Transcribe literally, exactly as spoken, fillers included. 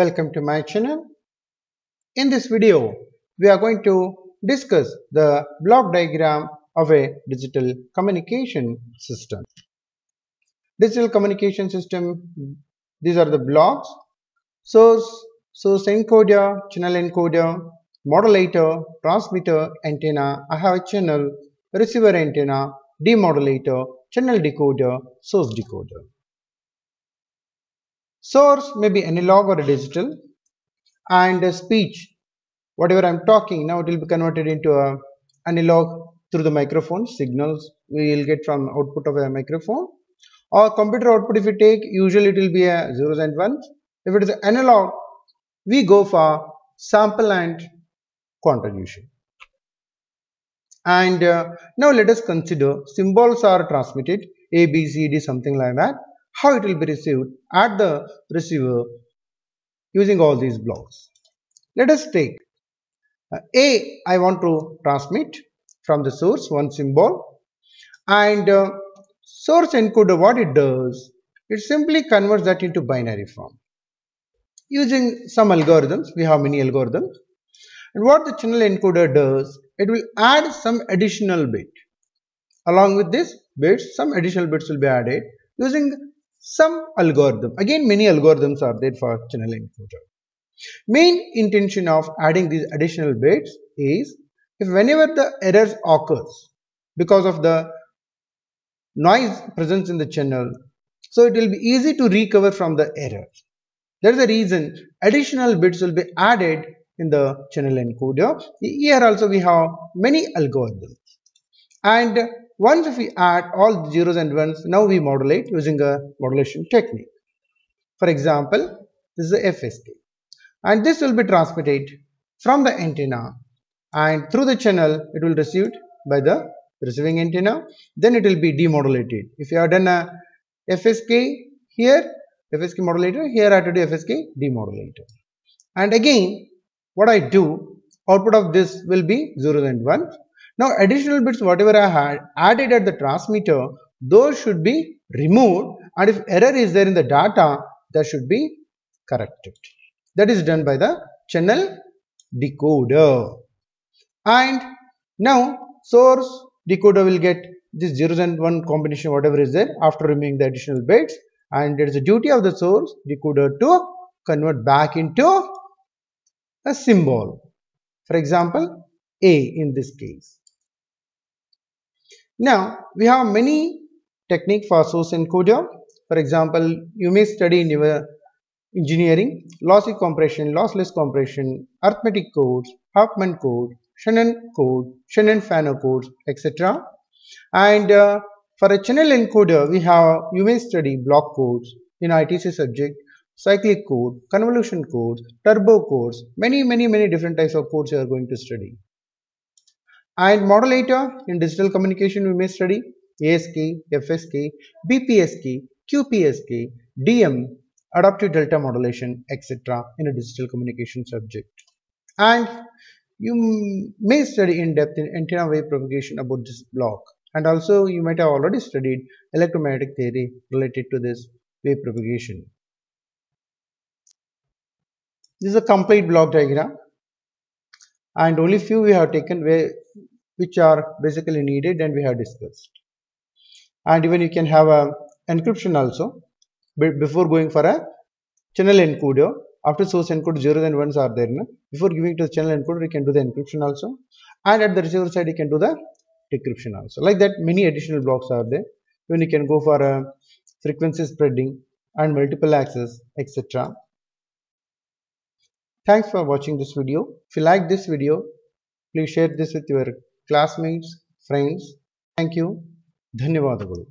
Welcome to my channel. In this video, we are going to discuss the block diagram of a digital communication system. Digital communication system, these are the blocks: source, source encoder, channel encoder, modulator, transmitter, antenna, I have a channel, receiver antenna, demodulator, channel decoder, source decoder. Source may be analog or digital, and speech, whatever I'm talking now, it will be converted into a analog through the microphone signals we will get from output of a microphone, or computer output. If you take, usually it will be a zeros and ones. If it is analog, we go for sample and contribution. And uh, now let us consider symbols are transmitted A, B, C, D, something like that. How it will be received at the receiver using all these blocks. Let us take uh, A, I want to transmit from the source one symbol, and uh, source encoder, what it does, it simply converts that into binary form using some algorithms. We have many algorithms. And what the channel encoder does, it will add some additional bit. Along with this bits, some additional bits will be added using some algorithm. Again, many algorithms are there for channel encoder. Main intention of adding these additional bits is, if whenever the errors occurs because of the noise presence in the channel, so it will be easy to recover from the error. That is the reason additional bits will be added in the channel encoder. Here also we have many algorithms. And once if we add all the zeros and ones, now we modulate using a modulation technique. For example, this is the F S K. And this will be transmitted from the antenna, and through the channel it will be received by the receiving antenna. Then it will be demodulated. If you have done a F S K here, F S K modulator, here I have to do F S K demodulator. And again, what I do, output of this will be zeros and ones. Now additional bits whatever I had added at the transmitter, those should be removed, and if error is there in the data, that should be corrected. That is done by the channel decoder. And now source decoder will get this zeros and one combination whatever is there after removing the additional bits, and it is the duty of the source decoder to convert back into a symbol. For example, A in this case. Now we have many techniques for source encoder. For example, you may study in your engineering lossy compression, lossless compression, arithmetic codes, Huffman code, Shannon code, Shannon-Fano codes, et cetera. And uh, for a channel encoder, we have you may study block codes in I T C subject, cyclic code, convolution codes, turbo codes, many many many different types of codes you are going to study. And modulator in digital communication, we may study A S K, F S K, B P S K, Q P S K, D M, adaptive delta modulation, et cetera in a digital communication subject. And you may study in depth in antenna wave propagation about this block. And also you might have already studied electromagnetic theory related to this wave propagation. This is a complete block diagram, and only few we have taken where which are basically needed, and we have discussed. And even you can have a encryption also before going for a channel encoder. After source encoder, zeros and ones are there. No? Before giving to the channel encoder, you can do the encryption also, and at the receiver side, you can do the decryption also. Like that, many additional blocks are there. When you can go for a frequency spreading and multiple access, et cetera. Thanks for watching this video. If you like this video, please share this with your classmates, friends. Thank you. Dhanyavadagalu.